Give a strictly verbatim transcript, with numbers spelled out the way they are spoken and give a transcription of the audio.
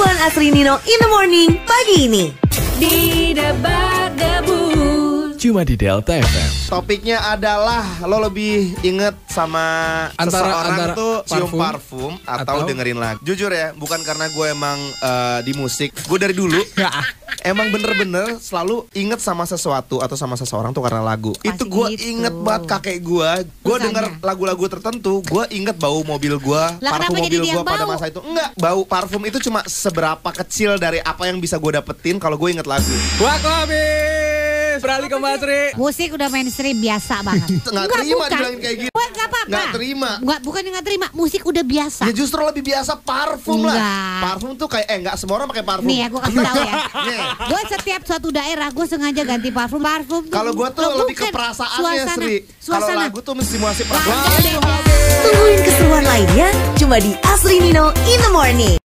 Duluan Asri Nino in the morning pagi ini. Di Debat Gabut. Cuma di Delta F M. Topiknya adalah lo lebih inget sama antara, seseorang antara tuh parfum, cium parfum atau, atau dengerin lagu. Jujur ya, bukan karena gue emang uh, di musik. Gue dari dulu emang bener-bener selalu inget sama sesuatu atau sama seseorang tuh karena lagu. Masih itu gue gitu. Inget banget kakek gue. Gue denger lagu-lagu tertentu, gue inget bau mobil gue, parfum mobil gue pada masa itu. Enggak, bau parfum itu cuma seberapa kecil dari apa yang bisa gue dapetin kalau gue inget lagu. Wakobi. Beralih ke Mbak Asri. Musik udah mainstream biasa banget. Nggak terima dibilangin kayak gitu. Nggak apa-apa. Nggak terima. Nggak, bukan nggak terima. Musik udah biasa. Ya justru lebih biasa parfum lah. Parfum tuh kayak eh nggak semua orang pakai parfum. Nih ya gue kasih tahu ya. Gue setiap suatu daerah gue sengaja ganti parfum. Parfum. Kalau gue tuh lebih ke perasaannya Sri. Kalau lagu tuh mesti muasih parfum. Tungguin keseruan lainnya cuma di Asri Nino in the morning.